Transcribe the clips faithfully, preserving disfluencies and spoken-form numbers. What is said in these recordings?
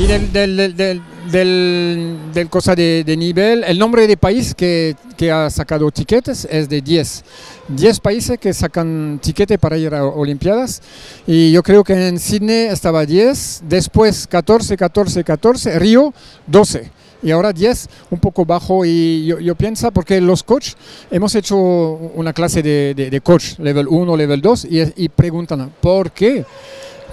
Y del, del, del, del, del, del cosa de, de nivel, el nombre de país que, que ha sacado tiquetes es de diez. diez países que sacan tiquete para ir a Olimpiadas. Y yo creo que en Sydney estaba diez, después catorce, catorce, catorce, Río doce. Y ahora diez, un poco bajo, y yo, yo pienso, porque los coaches, hemos hecho una clase de, de, de coach, level uno, level dos, y, y preguntan, ¿por qué?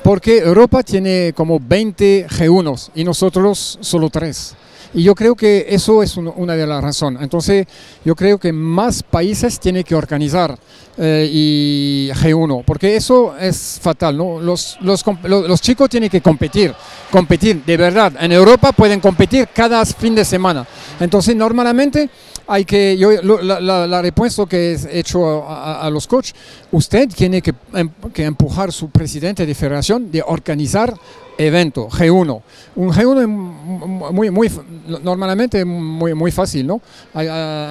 Porque Europa tiene como veinte G uno y nosotros solo tres. Y yo creo que eso es un, una de las razones. Entonces, yo creo que más países tienen que organizar eh, y G uno, porque eso es fatal, ¿no? Los, los, los, los chicos tienen que competir, competir de verdad. En Europa pueden competir cada fin de semana. Entonces, normalmente, hay que, yo la, la, la respuesta que he hecho a, a, a los coaches, usted tiene que, que empujar a su presidente de federación de organizar evento, G uno. Un G uno muy, muy, normalmente muy, muy fácil, ¿no?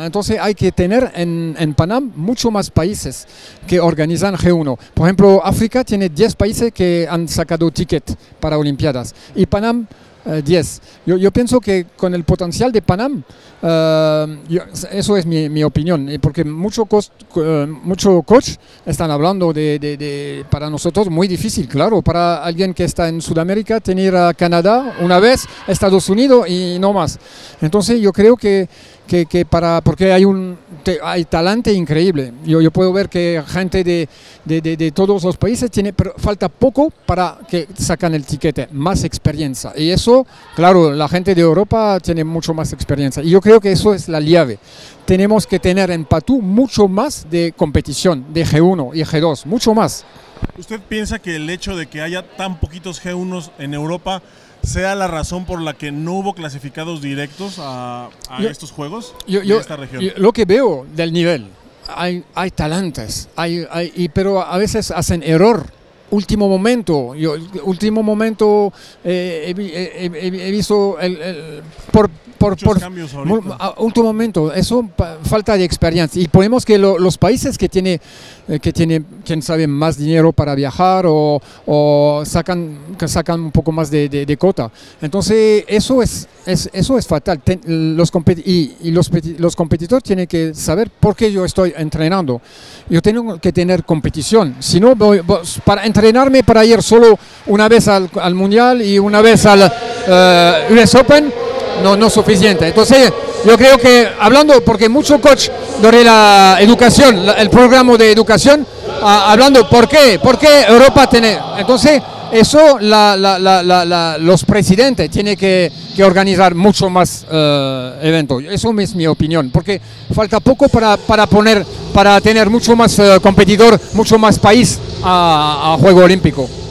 Entonces hay que tener en, en Panam mucho más países que organizan G uno. Por ejemplo, África tiene diez países que han sacado ticket para Olimpiadas y Panam eh, diez. Yo, yo pienso que con el potencial de Panam, eh, yo, eso es mi, mi opinión, porque muchos eh, mucho coaches están hablando de, de, de, para nosotros muy difícil, claro, para alguien que está en Sudamérica, tener a Canadá una vez, Estados Unidos y no más. Entonces yo creo que, que, que para, porque hay un te, hay talento increíble. Yo, yo puedo ver que gente de, de, de, de todos los países tiene, pero falta poco para que sacan el tiquete, más experiencia. Y eso, claro, la gente de Europa tiene mucho más experiencia. Y yo creo que eso es la llave. Tenemos que tener en P A T U mucho más de competición, de G uno y G dos, mucho más. ¿Usted piensa que el hecho de que haya tan poquitos G unos en Europa sea la razón por la que no hubo clasificados directos a, a yo, estos juegos yo, yo, de esta región? Yo, lo que veo del nivel, hay, hay talentos, hay, hay, y, pero a veces hacen error. Último momento, yo, último momento eh, he, he, he, he visto el, el, por, por, por cambios ahorita. Último momento, eso falta de experiencia y podemos que lo, los países que tiene eh, que tiene quien sabe más dinero para viajar o, o sacan que sacan un poco más de, de, de cuota, entonces eso es, es eso es fatal. Ten, los y, y los, los competidores tienen que saber por qué yo estoy entrenando. Yo tengo que tener competición, si no voy, voy, para entrenarme para ir solo una vez al, al mundial y una vez al uh, U S Open, no, no es suficiente. Entonces yo creo que hablando, porque mucho coach de la educación, la, el programa de educación, a, hablando por qué, por qué Europa tiene, entonces eso la, la, la, la, la, los presidentes tienen que, que organizar mucho más uh, eventos. Eso es mi opinión, porque falta poco para, para poner, para tener mucho más uh, competidor, mucho más país a, a Juego Olímpico.